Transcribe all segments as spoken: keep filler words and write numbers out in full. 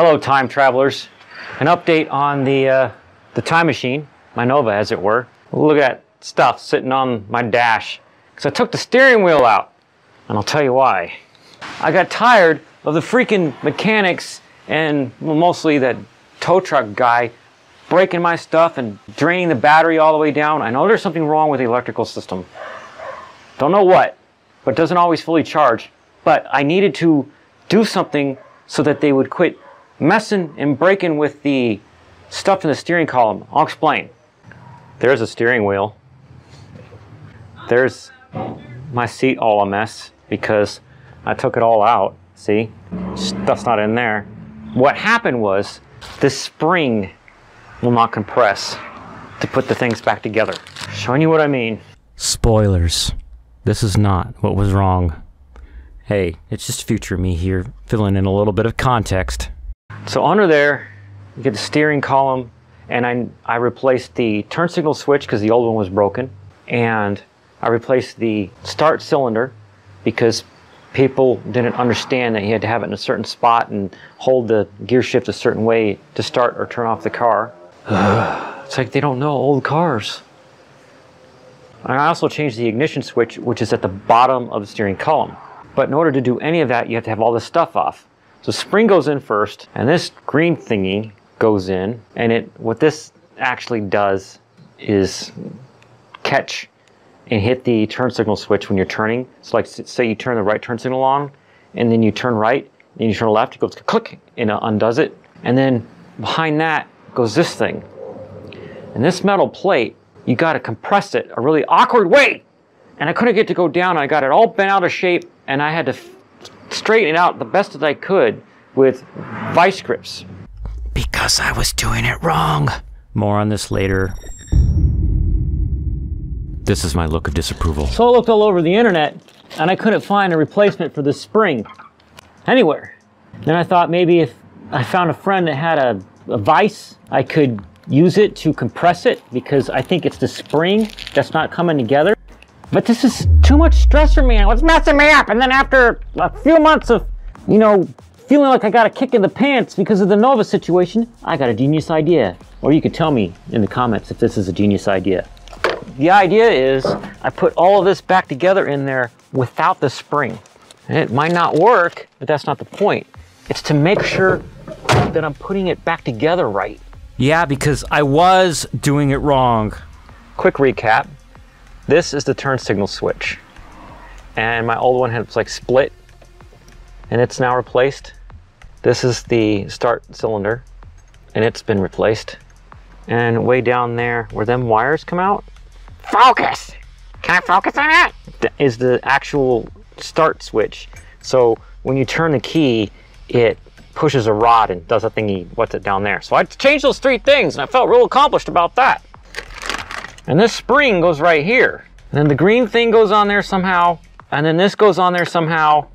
Hello, time travelers. An update on the, uh, the time machine, my Nova as it were. Look at that stuff sitting on my dash. Because I took the steering wheel out, and I'll tell you why. I got tired of the freaking mechanics and mostly that tow truck guy breaking my stuff and draining the battery all the way down. I know there's something wrong with the electrical system. Don't know what, but it doesn't always fully charge. But I needed to do something so that they would quit messing and breaking with the stuff in the steering column. I'll explain. There's a steering wheel. There's my seat all a mess because I took it all out. See? Stuff's not in there. What happened was this spring will not compress to put the things back together. Showing you what I mean. Spoilers. This is not what was wrong. Hey, it's just future me here, filling in a little bit of context. So under there, you get the steering column, and I, I replaced the turn signal switch because the old one was broken, and I replaced the start cylinder because people didn't understand that you had to have it in a certain spot and hold the gear shift a certain way to start or turn off the car. It's like they don't know old cars. And I also changed the ignition switch, which is at the bottom of the steering column. But in order to do any of that, you have to have all this stuff off. So spring goes in first, and this green thingy goes in, and it what this actually does is catch and hit the turn signal switch when you're turning. So like, say you turn the right turn signal on, and then you turn right, and you turn left, it goes click, and it undoes it. And then behind that goes this thing. And this metal plate, you gotta compress it a really awkward way. And I couldn't get it to go down. I got it all bent out of shape, and I had to f straighten it out the best that I could with vice grips. Because I was doing it wrong. More on this later. This is my look of disapproval. So I looked all over the internet, and I couldn't find a replacement for this spring anywhere. Then I thought maybe if I found a friend that had a, a vise, I could use it to compress it, because I think it's the spring that's not coming together. But this is too much stress for me, and it's messing me up. And then after a few months of, you know, feeling like I got a kick in the pants because of the Nova situation, I got a genius idea. Or you could tell me in the comments if this is a genius idea. The idea is I put all of this back together in there without the spring. And it might not work, but that's not the point. It's to make sure that I'm putting it back together right. Yeah, because I was doing it wrong. Quick recap. This is the turn signal switch. And my old one had like split, and it's now replaced. This is the start cylinder, and it's been replaced. And way down there where them wires come out, focus! Can I focus on that? That is the actual start switch. So when you turn the key, it pushes a rod and does a thingy, what's it down there. So I changed those three things, and I felt real accomplished about that. And this spring goes right here. And then the green thing goes on there somehow, and then this goes on there somehow,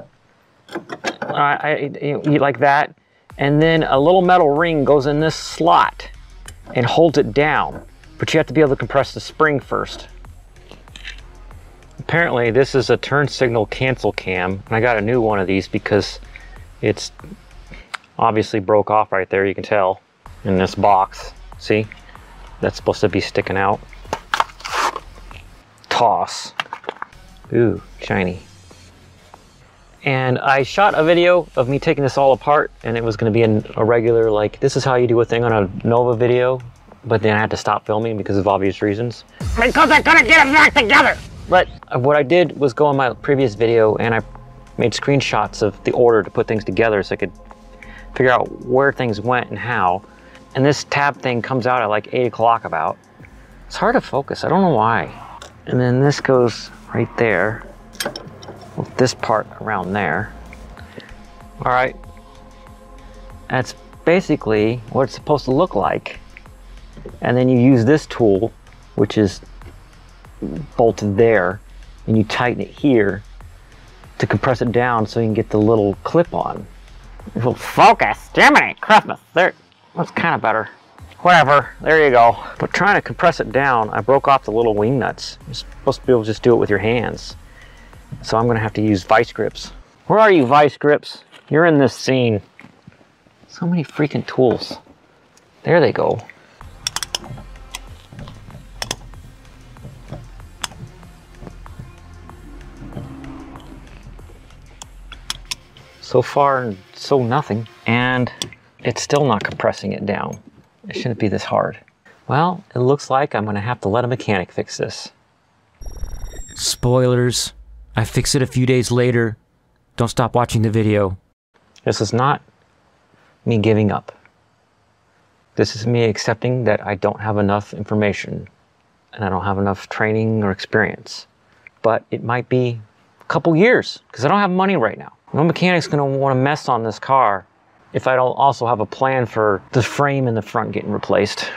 uh, I, I, like that. And then a little metal ring goes in this slot and holds it down. But you have to be able to compress the spring first. Apparently this is a turn signal cancel cam, and I got a new one of these because it's obviously broke off right there, you can tell, in this box. See? That's supposed to be sticking out. Toss. Ooh, shiny. And I shot a video of me taking this all apart, and it was gonna be an, a regular, like, this is how you do a thing on a Nova video. But then I had to stop filming because of obvious reasons. Because I couldn't get it back together! But what I did was go on my previous video, and I made screenshots of the order to put things together so I could figure out where things went and how. And this tab thing comes out at like eight o'clock about. It's hard to focus, I don't know why. And then this goes right there, with this part around there. All right. That's basically what it's supposed to look like. And then you use this tool, which is bolted there, and you tighten it here to compress it down so you can get the little clip on. It'll focus, Jiminy, Christmas, there, that's kind of better. Whatever, there you go. But trying to compress it down, I broke off the little wing nuts. You're supposed to be able to just do it with your hands. So I'm gonna have to use vice grips. Where are you, vice grips? You're in this scene. So many freaking tools. There they go. So far, so nothing. And it's still not compressing it down. It shouldn't be this hard. Well, it looks like I'm gonna have to let a mechanic fix this. Spoilers. I fixed it a few days later. Don't stop watching the video. This is not me giving up. This is me accepting that I don't have enough information and I don't have enough training or experience. But it might be a couple years because I don't have money right now. No mechanic's gonna wanna mess on this car if I don't also have a plan for the frame in the front getting replaced.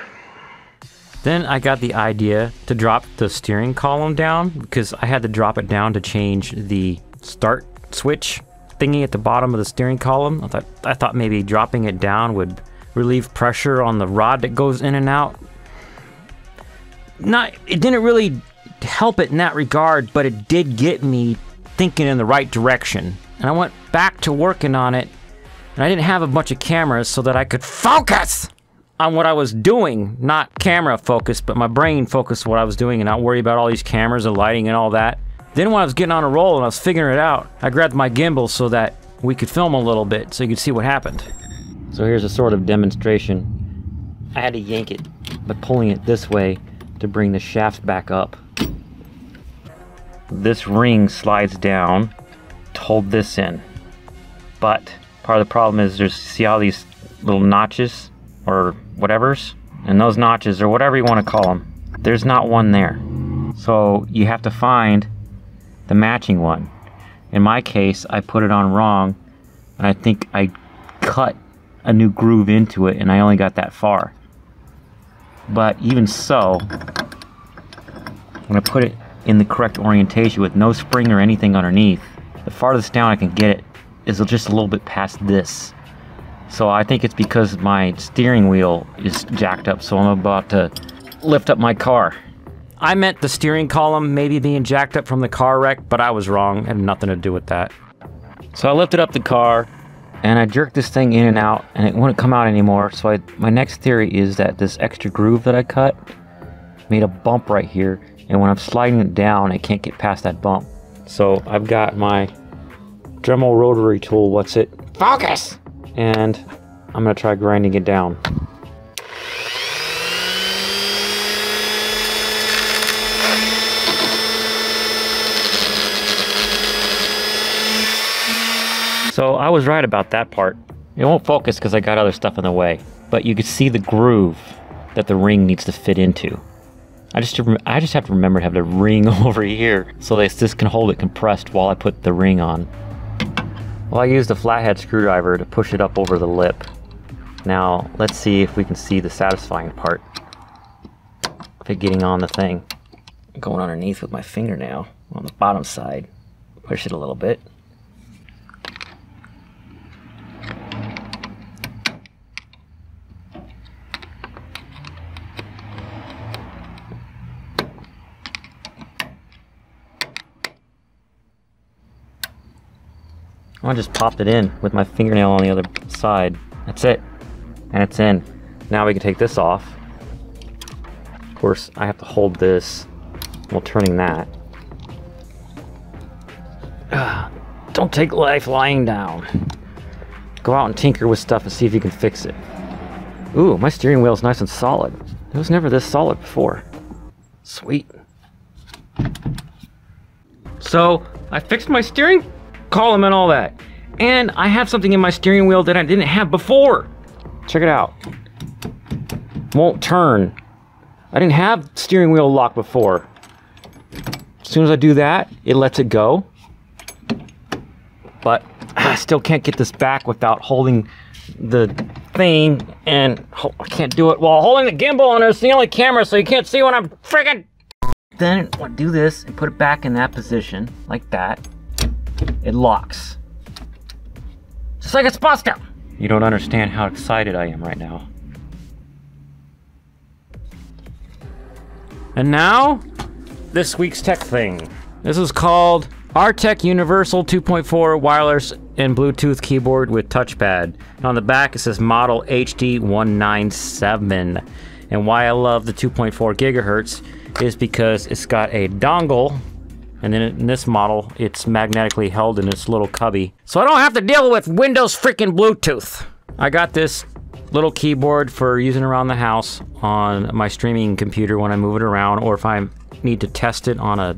Then I got the idea to drop the steering column down because I had to drop it down to change the start switch thingy at the bottom of the steering column. I thought, I thought maybe dropping it down would relieve pressure on the rod that goes in and out. Not, it didn't really help it in that regard, but it did get me thinking in the right direction. And I went back to working on it, and I didn't have a bunch of cameras so that I could focus on what I was doing. Not camera focused, but my brain focused on what I was doing and not worry about all these cameras and lighting and all that. Then when I was getting on a roll and I was figuring it out, I grabbed my gimbal so that we could film a little bit so you could see what happened. So here's a sort of demonstration. I had to yank it by pulling it this way to bring the shaft back up. This ring slides down to hold this in, but part of the problem is there's, see all these little notches or whatever's, and those notches or whatever you want to call them, there's not one there. So you have to find the matching one. In my case, I put it on wrong, and I think I cut a new groove into it, and I only got that far. But even so, I'm gonna put it in the correct orientation with no spring or anything underneath. The farthest down I can get it is just a little bit past this. So I think it's because my steering wheel is jacked up, so I'm about to lift up my car. I meant the steering column maybe being jacked up from the car wreck, but I was wrong. It had nothing to do with that. So I lifted up the car, and I jerked this thing in and out, and it wouldn't come out anymore. So I, my next theory is that this extra groove that I cut made a bump right here, and when I'm sliding it down, I can't get past that bump. So I've got my Dremel rotary tool, what's it? Focus! And I'm gonna try grinding it down. So I was right about that part. It won't focus because I got other stuff in the way, but you could see the groove that the ring needs to fit into. I just, I just have to remember to have the ring over here so that this can hold it compressed while I put the ring on. Well, I used a flathead screwdriver to push it up over the lip. Now, let's see if we can see the satisfying part of it getting on the thing. I'm going underneath with my fingernail on the bottom side. Push it a little bit. I just popped it in with my fingernail on the other side. That's it, and it's in. Now we can take this off. Of course, I have to hold this while turning that. Ugh. Don't take life lying down. Go out and tinker with stuff and see if you can fix it. Ooh, my steering wheel's nice and solid. It was never this solid before. Sweet. So, I fixed my steering column and all that, and I have something in my steering wheel that I didn't have before. Check it out. Won't turn. I didn't have steering wheel lock before. As soon as I do that, it lets it go, but I still can't get this back without holding the thing, and oh, I can't do it while holding the gimbal, and it's the only camera so you can't see when I'm freaking. Then I do this and put it back in that position like that. It locks. Just like it's supposed to. You don't understand how excited I am right now. And now, this week's tech thing. This is called Arteck Universal two point four Wireless and Bluetooth keyboard with touchpad. And on the back it says model H D one nine seven. And why I love the two point four gigahertz is because it's got a dongle, and then in this model it's magnetically held in this little cubby. So I don't have to deal with Windows freaking Bluetooth. I got this little keyboard for using around the house on my streaming computer when I move it around, or if I need to test it on a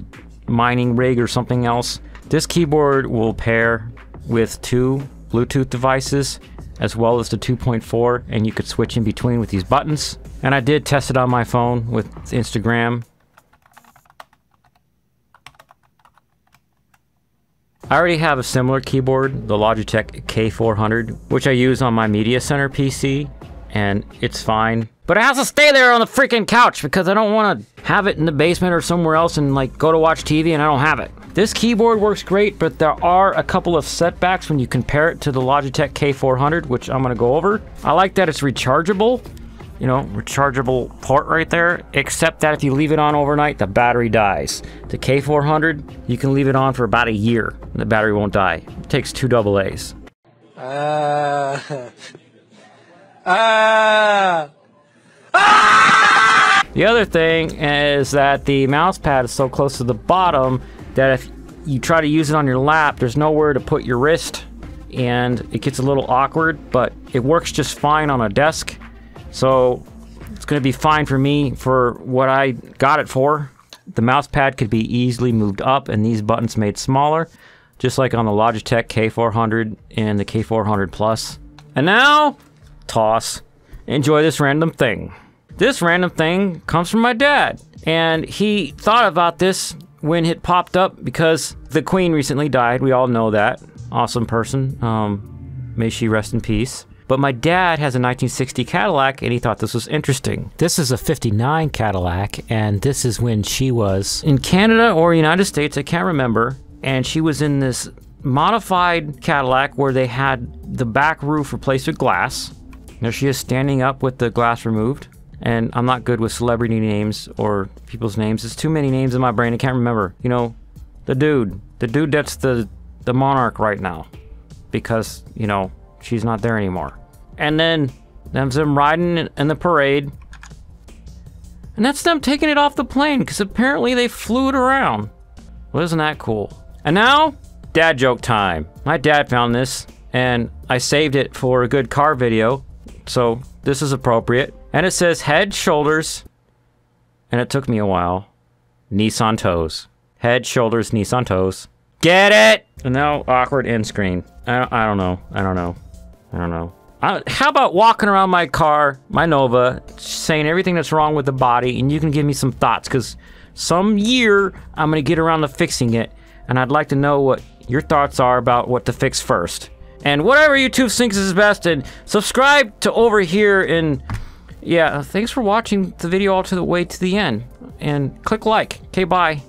mining rig or something else. This keyboard will pair with two Bluetooth devices as well as the two point four, and you could switch in between with these buttons. And I did test it on my phone with Instagram. I already have a similar keyboard, the Logitech K four hundred, which I use on my Media Center P C, and it's fine. But it has to stay there on the freaking couch because I don't want to have it in the basement or somewhere else and like go to watch T V and I don't have it. This keyboard works great, but there are a couple of setbacks when you compare it to the Logitech K four hundred, which I'm going to go over. I like that it's rechargeable, you know, rechargeable port right there, except that if you leave it on overnight, the battery dies. The K four hundred, you can leave it on for about a year and the battery won't die. It takes two double A's. Ah. Uh, ah. Uh. The other thing is that the mouse pad is so close to the bottom that if you try to use it on your lap, there's nowhere to put your wrist and it gets a little awkward, but it works just fine on a desk. So it's going to be fine for me for what I got it for. The mouse pad could be easily moved up and these buttons made smaller, just like on the Logitech K four hundred and the K four hundred Plus. And now, toss. Enjoy this random thing. This random thing comes from my dad, and he thought about this when it popped up because the Queen recently died. We all know that. Awesome person. Um, may she rest in peace. But my dad has a nineteen sixty Cadillac, and he thought this was interesting. This is a fifty-nine Cadillac, and this is when she was in Canada or United States, I can't remember, and she was in this modified Cadillac where they had the back roof replaced with glass. There she is standing up with the glass removed. And I'm not good with celebrity names or people's names. There's too many names in my brain, I can't remember. You know, the dude. The dude that's the, the monarch right now. Because, you know, she's not there anymore. And then, there's them riding in the parade. And that's them taking it off the plane, because apparently they flew it around. Well, isn't that cool? And now, dad joke time. My dad found this, and I saved it for a good car video. So this is appropriate. And it says head, shoulders, and it took me a while, knees on toes. Head, shoulders, knees on toes. Get it? And now awkward end screen. I don't, I don't know. I don't know. I don't know. I, how about walking around my car, my Nova, saying everything that's wrong with the body, and you can give me some thoughts, because some year I'm going to get around to fixing it, and I'd like to know what your thoughts are about what to fix first. And whatever YouTube thinks is best, and subscribe to over here, and yeah, thanks for watching the video all to the way to the end, and click like. Okay, bye.